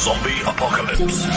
Zombie Apocalypse.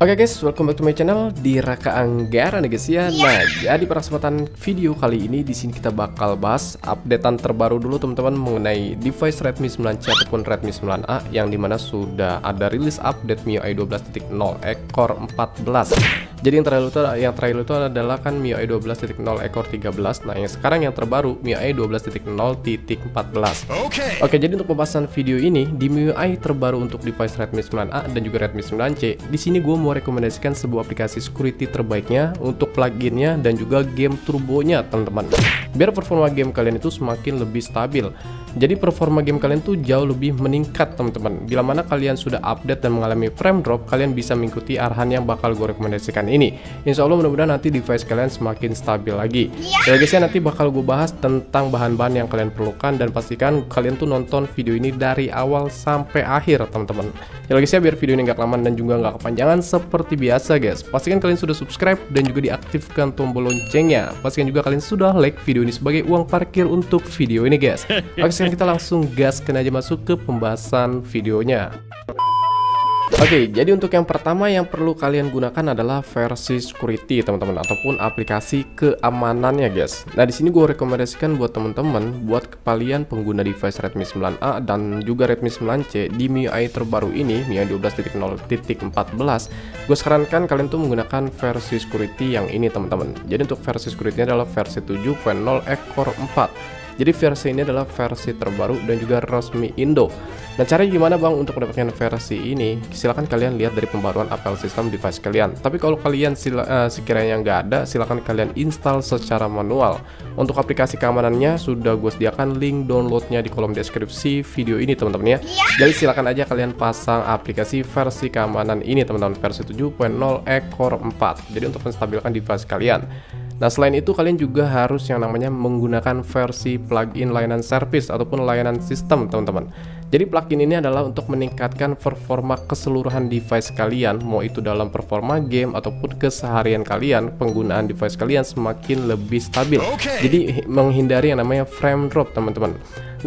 Oke guys, welcome back to my channel Di Raka Anggara nih guys ya. Nah, jadi pada kesempatan video kali ini di sini kita bakal bahas updatean terbaru dulu teman-teman mengenai device Redmi 9C ataupun Redmi 9A yang dimana sudah ada rilis update MIUI 12.0 ekor 14. Jadi yang terakhir itu adalah kan MIUI 12.0 ekor 13. Nah, yang sekarang yang terbaru MIUI 12.0.14. Oke, jadi untuk pembahasan video ini di MIUI terbaru untuk device Redmi 9A dan juga Redmi 9C. Di sini gue mau rekomendasikan sebuah aplikasi security terbaiknya untuk pluginnya dan juga game turbonya, teman-teman. Biar performa game kalian itu semakin lebih stabil. Jadi performa game kalian tuh jauh lebih meningkat, teman-teman. Bila mana kalian sudah update dan mengalami frame drop, kalian bisa mengikuti arahan yang bakal gue rekomendasikan ini. Insya Allah mudah-mudahan nanti device kalian semakin stabil lagi. Dan guys ya, nanti bakal gue bahas tentang bahan-bahan yang kalian perlukan dan pastikan kalian tuh nonton video ini dari awal sampai akhir, teman-teman. Ya guys ya, biar video ini gak kelamaan dan juga gak kepanjangan seperti biasa guys. Pastikan kalian sudah subscribe dan juga diaktifkan tombol loncengnya. Pastikan juga kalian sudah like video ini sebagai uang parkir untuk video ini guys. Oke, sekarang kita langsung gaskan aja masuk ke pembahasan videonya. Oke, jadi untuk yang pertama yang perlu kalian gunakan adalah versi security teman-teman ataupun aplikasi keamanannya guys. Nah, di sini gue rekomendasikan buat teman-teman, buat kalian pengguna device Redmi 9A dan juga Redmi 9C di MIUI terbaru ini, MIUI 12.0.14. Gue sarankan kalian tuh menggunakan versi security yang ini teman-teman. Jadi untuk versi security-nya adalah versi 7.0 ekor 4. Jadi versi ini adalah versi terbaru dan juga resmi Indo. Nah, caranya gimana bang untuk mendapatkan versi ini? Silahkan kalian lihat dari pembaruan operating system device kalian. Tapi kalau kalian sekiranya nggak ada, silahkan kalian install secara manual. Untuk aplikasi keamanannya sudah gue sediakan link downloadnya di kolom deskripsi video ini teman-teman ya. Jadi silahkan aja kalian pasang aplikasi versi keamanan ini teman-teman, versi 7.0 ekor 4. Jadi untuk menstabilkan device kalian. Nah, selain itu kalian juga harus yang namanya menggunakan versi plugin layanan service ataupun layanan sistem, teman-teman. Jadi plugin ini adalah untuk meningkatkan performa keseluruhan device kalian, mau itu dalam performa game ataupun keseharian kalian, penggunaan device kalian semakin lebih stabil. Jadi menghindari yang namanya frame drop, teman-teman.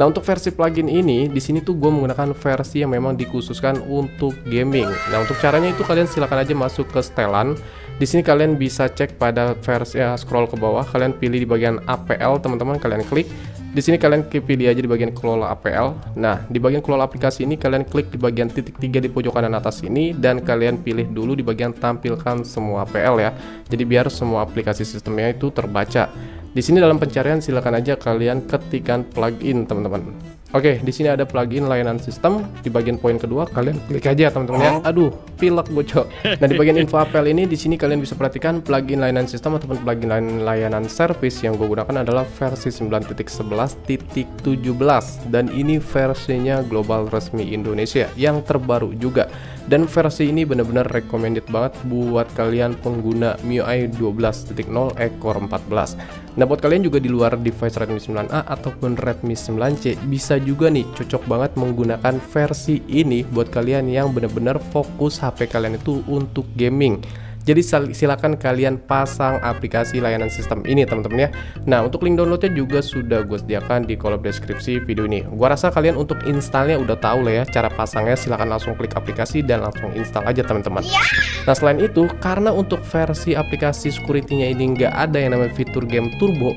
Nah, untuk versi plugin ini di sini tuh gue menggunakan versi yang memang dikhususkan untuk gaming. Nah, untuk caranya itu kalian silakan aja masuk ke setelan. Di sini kalian bisa cek pada versi, scroll ke bawah, kalian pilih di bagian APL teman-teman, kalian klik. Di sini kalian pilih aja di bagian kelola APL. Nah, di bagian kelola aplikasi ini kalian klik di bagian titik 3 di pojok kanan atas ini dan kalian pilih dulu di bagian tampilkan semua APL ya. Jadi biar semua aplikasi sistemnya itu terbaca. Di sini dalam pencarian silakan aja kalian ketikan plugin teman-teman. Oke, di sini ada plugin layanan sistem. Di bagian poin kedua kalian klik aja teman-teman ya. Aduh, pilek bocor. Nah, di bagian info APL ini di sini kalian bisa perhatikan plugin layanan sistem ataupun plugin layanan service yang gue gunakan adalah versi 9.11.17 dan ini versinya global resmi Indonesia yang terbaru juga. Dan versi ini benar-benar recommended banget buat kalian pengguna MIUI 12.0 ekor 14. Nah, buat kalian juga di luar device Redmi 9A ataupun Redmi 9C bisa juga nih cocok banget menggunakan versi ini buat kalian yang benar-benar fokus HP kalian itu untuk gaming. Jadi silakan kalian pasang aplikasi layanan sistem ini teman-teman ya. Nah, untuk link downloadnya juga sudah gue sediakan di kolom deskripsi video ini. Gua rasa kalian untuk installnya udah tahu lah ya. Cara pasangnya silakan langsung klik aplikasi dan langsung install aja teman-teman. Nah, selain itu karena untuk versi aplikasi security-nya ini nggak ada yang namanya fitur game turbo,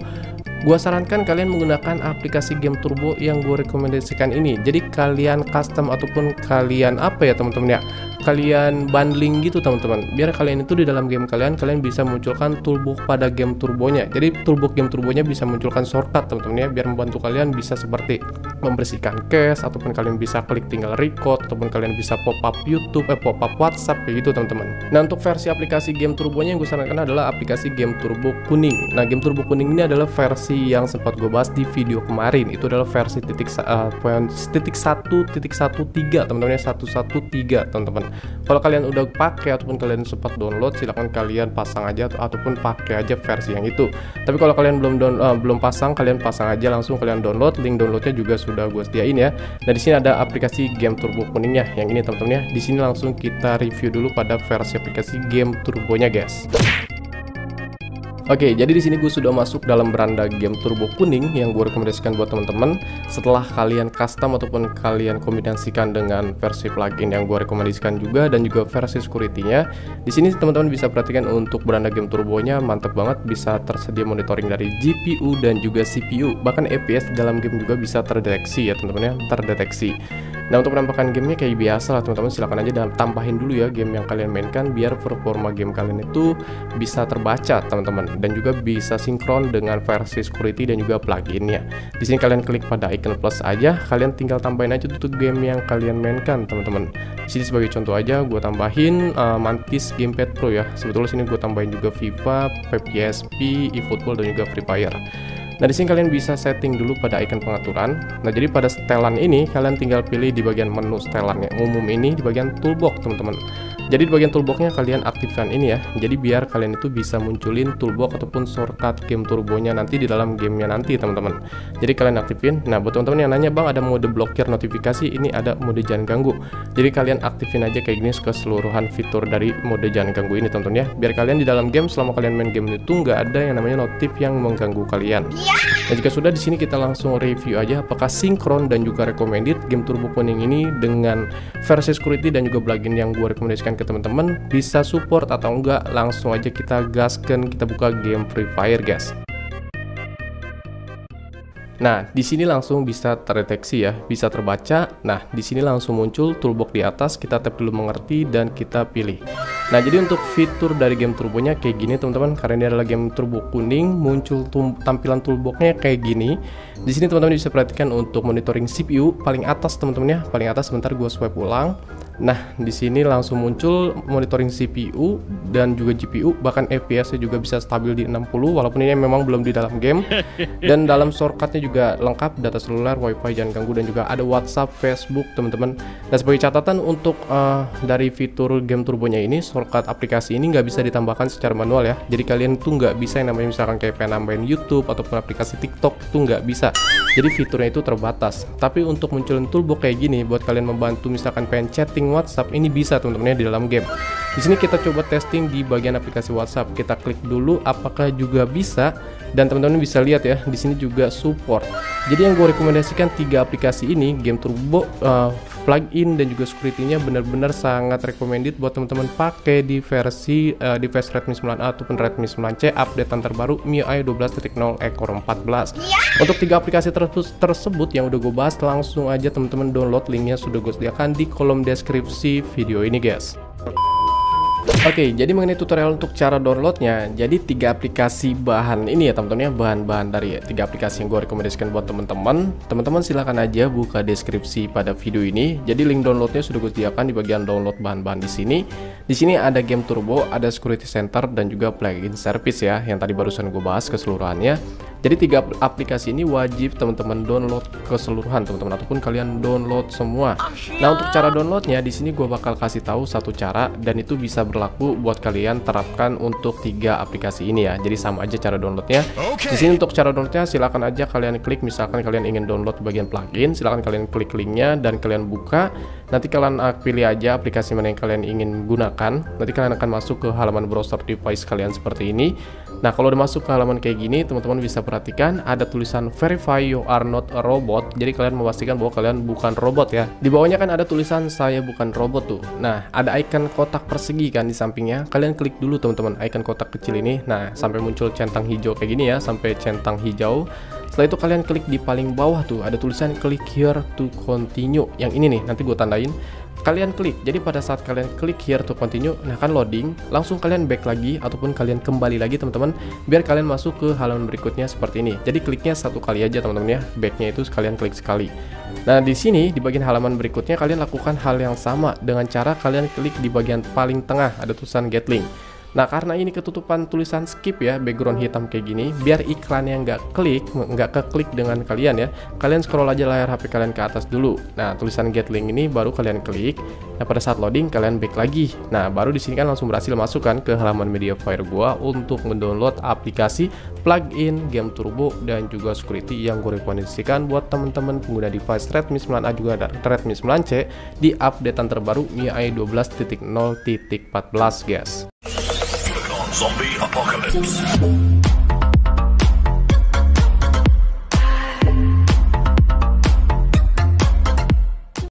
gua sarankan kalian menggunakan aplikasi game turbo yang gue rekomendasikan ini. Jadi kalian custom ataupun kalian apa ya teman-teman ya, kalian bundling gitu teman-teman, biar kalian itu di dalam game kalian, kalian bisa munculkan toolbox pada game turbonya. Jadi toolbox game turbonya bisa munculkan shortcut teman-teman ya, biar membantu kalian bisa seperti membersihkan cache ataupun kalian bisa klik tinggal record ataupun kalian bisa pop up YouTube, pop up WhatsApp kayak gitu teman-teman. Nah, untuk versi aplikasi game turbonya yang gue sarankan adalah aplikasi Game Turbo Kuning. Nah, Game Turbo Kuning ini adalah versi yang sempat gue bahas di video kemarin, itu adalah versi titik 1.13 teman-teman ya, 1.13 teman-teman. Kalau kalian udah pakai ataupun kalian sempat download, silahkan kalian pasang aja ataupun pakai aja versi yang itu. Tapi kalau kalian belum pasang, kalian pasang aja langsung, kalian download. Link downloadnya juga sudah gue sediain ya. Nah, di sini ada aplikasi Game Turbo Kuningnya yang ini teman-teman ya. Di sini langsung kita review dulu pada versi aplikasi Game Turbonya guys. Oke, jadi di sini gue sudah masuk dalam beranda Game Turbo Kuning yang gue rekomendasikan buat teman-teman. Setelah kalian custom ataupun kalian kombinasikan dengan versi plugin yang gue rekomendasikan juga dan juga versi security-nya, di sini teman-teman bisa perhatikan untuk beranda Game Turbonya mantap banget, bisa tersedia monitoring dari GPU dan juga CPU, bahkan FPS dalam game juga bisa terdeteksi ya teman-teman ya, terdeteksi. Nah, untuk penampakan gamenya kayak biasa lah teman-teman, silahkan aja tambahin dulu ya game yang kalian mainkan biar performa game kalian itu bisa terbaca teman-teman, dan juga bisa sinkron dengan versi security dan juga pluginnya. Di sini kalian klik pada icon plus aja, kalian tinggal tambahin aja tuh game yang kalian mainkan teman-teman. Di sini sebagai contoh aja gue tambahin Mantis Gamepad Pro ya. Sebetulnya sini gue tambahin juga FIFA, PPSP, eFootball dan juga Free Fire. Nah, di sini kalian bisa setting dulu pada icon pengaturan. Nah, jadi pada setelan ini kalian tinggal pilih di bagian menu setelan yang umum ini di bagian toolbox, teman-teman. Jadi di bagian toolboxnya kalian aktifkan ini ya. Jadi biar kalian itu bisa munculin toolbox ataupun shortcut game turbonya nanti di dalam gamenya nanti teman-teman. Jadi kalian aktifin. Nah, buat teman-teman yang nanya, bang ada mode blokir notifikasi, ini ada mode jangan ganggu. Jadi kalian aktifin aja kayak gini keseluruhan fitur dari mode jangan ganggu ini teman-teman ya. Biar kalian di dalam game selama kalian main game itu nggak ada yang namanya notif yang mengganggu kalian. Nah, jika sudah, di sini kita langsung review aja apakah sinkron dan juga recommended Game Turbo Kuning ini dengan versi security dan juga plugin yang gue rekomendasikan ke teman-teman, bisa support atau enggak. Langsung aja kita gaskan, kita buka game Free Fire guys. Nah, di sini langsung bisa terdeteksi ya, bisa terbaca. Nah, di sini langsung muncul toolbox di atas, kita tap dulu mengerti dan kita pilih. Nah, jadi untuk fitur dari game turbonya kayak gini teman-teman, karena ini adalah game turbo kuning, muncul tampilan toolboxnya kayak gini. Di sini teman-teman bisa perhatikan untuk monitoring CPU paling atas teman-teman ya, paling atas. Sebentar gue swipe ulang. Nah, di sini langsung muncul monitoring CPU dan juga GPU, bahkan FPS-nya juga bisa stabil di 60 walaupun ini memang belum di dalam game. Dan dalam shortcutnya juga lengkap, data seluler, wifi jangan ganggu, dan juga ada WhatsApp, Facebook teman-teman. Dan sebagai catatan untuk dari fitur game turbonya ini, shortcut aplikasi ini nggak bisa ditambahkan secara manual ya. Jadi kalian tuh nggak bisa yang namanya misalkan kayak pengen nambahin YouTube ataupun aplikasi TikTok, tuh nggak bisa. Jadi fiturnya itu terbatas. Tapi untuk munculin toolbox kayak gini buat kalian membantu misalkan pengen chatting WhatsApp, ini bisa teman-teman ya di dalam game. Di sini kita coba testing di bagian aplikasi WhatsApp. Kita klik dulu apakah juga bisa, dan teman-teman bisa lihat ya di sini juga support. Jadi yang gue rekomendasikan 3 aplikasi ini, Game Turbo, plugin dan juga security-nya benar-benar sangat recommended buat teman-teman pakai di versi device Redmi 9A ataupun Redmi 9C updatean terbaru MIUI 12.0 / 14. Untuk 3 aplikasi tersebut yang udah gue bahas, langsung aja teman-teman download, linknya sudah gue sediakan di kolom deskripsi video ini guys. Oke, jadi mengenai tutorial untuk cara downloadnya, jadi 3 aplikasi bahan ini ya teman-teman ya, bahan-bahan dari 3 aplikasi yang gue rekomendasikan buat teman-teman. Teman-teman silahkan aja buka deskripsi pada video ini. Jadi link downloadnya sudah gue sediakan di bagian download bahan-bahan di sini. Di sini ada Game Turbo, ada Security Center, dan juga plugin service ya, yang tadi barusan gue bahas keseluruhannya. Jadi 3 aplikasi ini wajib teman-teman download keseluruhan teman-teman, ataupun kalian download semua. Nah, untuk cara downloadnya di sini gue bakal kasih tahu satu cara, dan itu bisa berlaku buat kalian terapkan untuk 3 aplikasi ini ya. Jadi sama aja cara downloadnya. Di sini untuk cara downloadnya silahkan aja kalian klik, misalkan kalian ingin download bagian plugin, silahkan kalian klik linknya dan kalian buka. Nanti kalian pilih aja aplikasi mana yang kalian ingin gunakan. Nanti kalian akan masuk ke halaman browser device kalian seperti ini. Nah, kalau udah masuk ke halaman kayak gini, teman-teman bisa perhatikan ada tulisan verify you are not a robot. Jadi kalian memastikan bahwa kalian bukan robot ya. Di bawahnya kan ada tulisan saya bukan robot tuh. Nah, ada icon kotak persegi kan di sampingnya. Kalian klik dulu teman-teman icon kotak kecil ini. Nah, sampai muncul centang hijau kayak gini ya, sampai centang hijau. Setelah itu kalian klik di paling bawah tuh ada tulisan click here to continue. Yang ini nih, nanti gue tandain. Kalian klik, jadi pada saat kalian klik here to continue, nah kan loading, langsung kalian back lagi ataupun kalian kembali lagi teman-teman, biar kalian masuk ke halaman berikutnya seperti ini. Jadi kliknya 1 kali aja teman-teman ya, backnya itu kalian klik sekali. Nah, di sini di bagian halaman berikutnya kalian lakukan hal yang sama dengan cara kalian klik di bagian paling tengah ada tulisan get link. Nah, karena ini ketutupan tulisan skip ya, background hitam kayak gini, biar iklan yang nggak keklik dengan kalian ya, kalian scroll aja layar HP kalian ke atas dulu. Nah, tulisan get link ini baru kalian klik. Nah, pada saat loading kalian back lagi. Nah, baru di sini kan langsung berhasil masuk kan ke halaman Mediafire gua untuk mendownload aplikasi plugin Game Turbo dan juga security yang gue rekomendasikan buat teman-teman pengguna device Redmi 9A juga dan Redmi 9C di updatean terbaru MIUI 12.0.14 guys. Zombie Apocalypse.